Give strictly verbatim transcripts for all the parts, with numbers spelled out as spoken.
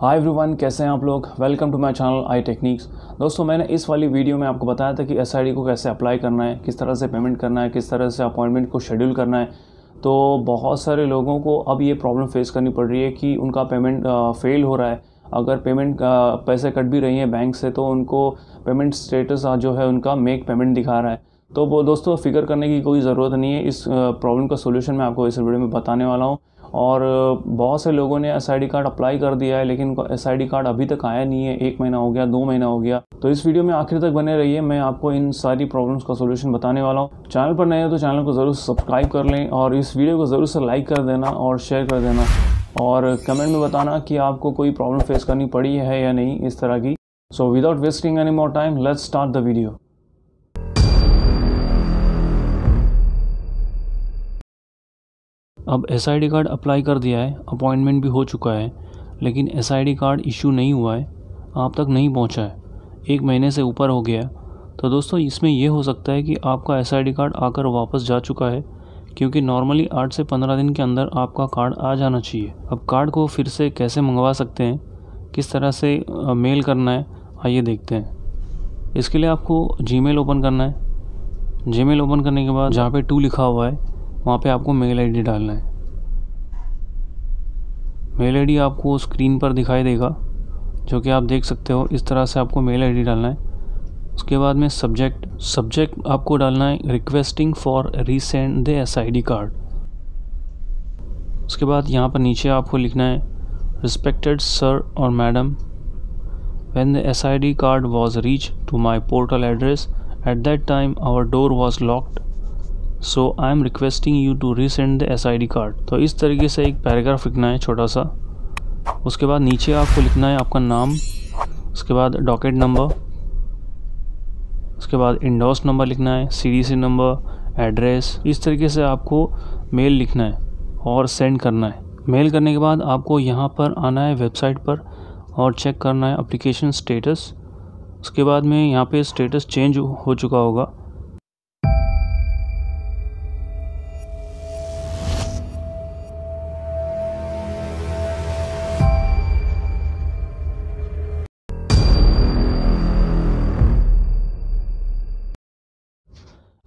Hi everyone, कैसे हैं आप लोग। Welcome to my channel I techniques. दोस्तों, मैंने इस वाली वीडियो में आपको बताया था कि एसआईडी को कैसे अप्लाई करना है, किस तरह से पेमेंट करना है, किस तरह से अपॉइंटमेंट को शेड्यूल करना है। तो बहुत सारे लोगों को अब ये प्रॉब्लम फेस करनी पड़ रही है कि उनका पेमेंट फेल हो रहा है। अगर पेमेंट पैसे कट भी रही हैं बैंक से तो उनको पेमेंट स्टेटस जो है उनका मेक पेमेंट दिखा रहा है। तो वो दोस्तों फिक्र करने की कोई ज़रूरत नहीं है। इस प्रॉब्लम का सोल्यूशन मैं आपको इस वीडियो में बताने वाला हूँ। और बहुत से लोगों ने S I D card apply कर दिया है लेकिन एस आई डी कार्ड अभी तक आया नहीं है। एक महीना हो गया, दो महीना हो गया। तो इस वीडियो में आखिर तक बने रहिए, मैं आपको इन सारी प्रॉब्लम्स का सोल्यूशन बताने वाला हूँ। चैनल पर नए हो तो चैनल को ज़रूर सब्सक्राइब कर लें और इस वीडियो को ज़रूर से लाइक कर देना और शेयर कर देना, और कमेंट में बताना कि आपको कोई प्रॉब्लम फेस करनी पड़ी है या नहीं इस तरह की। So without wasting any more time, let's start the video. अब S I D card apply कर दिया है, अपॉइंटमेंट भी हो चुका है, लेकिन S I D card issue नहीं हुआ है, आप तक नहीं पहुंचा है। एक महीने से ऊपर हो गया। तो दोस्तों इसमें यह हो सकता है कि आपका एस आई डी कार्ड आकर वापस जा चुका है, क्योंकि नॉर्मली आठ से पंद्रह दिन के अंदर आपका कार्ड आ जाना चाहिए। अब कार्ड को फिर से कैसे मंगवा सकते हैं, किस तरह से मेल करना है, आइए देखते हैं। इसके लिए आपको जी मेल ओपन करना है। जी मेल ओपन करने के बाद जहाँ पर टू लिखा हुआ है वहाँ पे आपको मेल आईडी डालना है। मेल आईडी आपको स्क्रीन पर दिखाई देगा जो कि आप देख सकते हो। इस तरह से आपको मेल आईडी डालना है। उसके बाद में सब्जेक्ट सब्जेक्ट आपको डालना है requesting for resend the SID card. उसके बाद यहाँ पर नीचे आपको लिखना है रिस्पेक्टेड सर और madam, when the SID card was reach to my portal address at that time our door was locked, so I am requesting you to resend the S I D card. तो इस तरीके से एक paragraph लिखना है छोटा सा। उसके बाद नीचे आपको लिखना है आपका नाम, उसके बाद डॉकेट नंबर, उसके बाद इंडोस नंबर लिखना है, C D C number, address. इस तरीके से आपको मेल लिखना है और सेंड करना है। मेल करने के बाद आपको यहाँ पर आना है वेबसाइट पर और चेक करना है अप्लीकेशन स्टेटस। उसके बाद में यहाँ पर स्टेटस चेंज हो चुका होगा।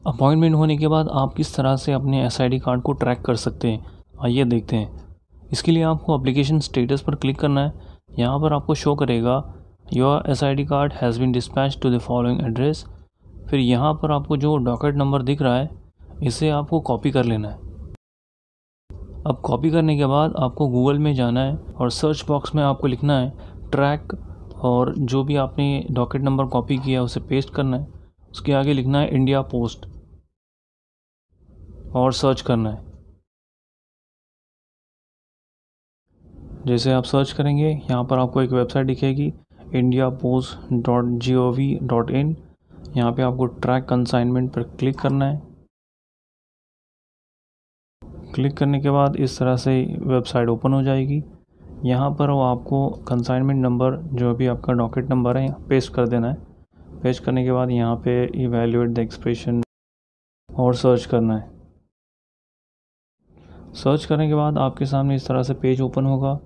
अपॉइंटमेंट होने के बाद आप किस तरह से अपने एसआईडी कार्ड को ट्रैक कर सकते हैं, आइए देखते हैं। इसके लिए आपको एप्लीकेशन स्टेटस पर क्लिक करना है। यहाँ पर आपको शो करेगा your SID card has been dispatch to the following address. फिर यहाँ पर आपको जो डॉकेट नंबर दिख रहा है इसे आपको कॉपी कर लेना है। अब कॉपी करने के बाद आपको गूगल में जाना है और सर्च बॉक्स में आपको लिखना है ट्रैक, और जो भी आपने डॉकेट नंबर कॉपी किया उसे पेस्ट करना है। उसके आगे लिखना है इंडिया पोस्ट और सर्च करना है। जैसे आप सर्च करेंगे यहाँ पर आपको एक वेबसाइट दिखेगी India post dot G O V dot in. यहाँ पर आपको ट्रैक कंसाइनमेंट पर क्लिक करना है। क्लिक करने के बाद इस तरह से वेबसाइट ओपन हो जाएगी। यहाँ पर वो आपको कंसाइनमेंट नंबर जो भी आपका डॉकेट नंबर है पेस्ट कर देना है। पेस्ट करने के बाद यहाँ पे इवैल्यूएट द एक्सप्रेशन और सर्च करना है। सर्च करने के बाद आपके सामने इस तरह से पेज ओपन होगा।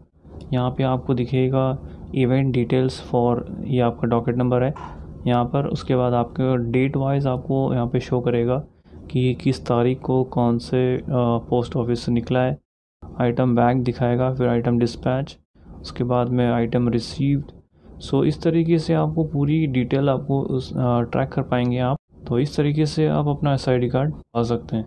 यहाँ पे आपको दिखेगा इवेंट डिटेल्स फॉर, ये आपका डॉकेट नंबर है यहाँ पर। उसके बाद आपके डेट वाइज आपको यहाँ पे शो करेगा कि किस तारीख को कौन से पोस्ट ऑफिस से निकला है। आइटम बैग दिखाएगा, फिर आइटम डिस्पैच, उसके बाद में आइटम रिसीव्ड। सो so, इस तरीके से आपको पूरी डिटेल आपको उस आ, ट्रैक कर पाएंगे आप। तो इस तरीके से आप अपना एस आई डी कार्ड पा सकते हैं।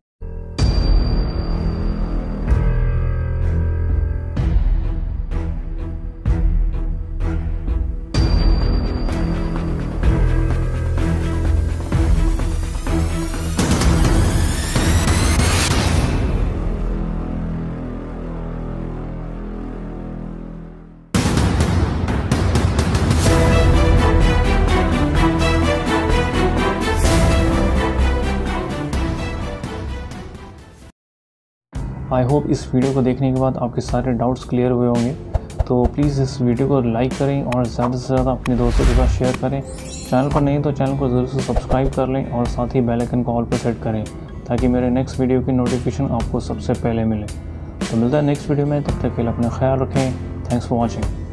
आई होप इस वीडियो को देखने के बाद आपके सारे डाउट्स क्लियर हुए होंगे। तो प्लीज़ इस वीडियो को लाइक करें और ज़्यादा से ज़्यादा अपने दोस्तों के साथ शेयर करें। चैनल पर नहीं तो चैनल को ज़रूर से सब्सक्राइब कर लें और साथ ही बेल आइकन को ऑल पर सेट करें ताकि मेरे नेक्स्ट वीडियो की नोटिफिकेशन आपको सबसे पहले मिले। तो मिलता है नेक्स्ट वीडियो में, तब तक के लिए अपना ख्याल रखें। Thanks for watching.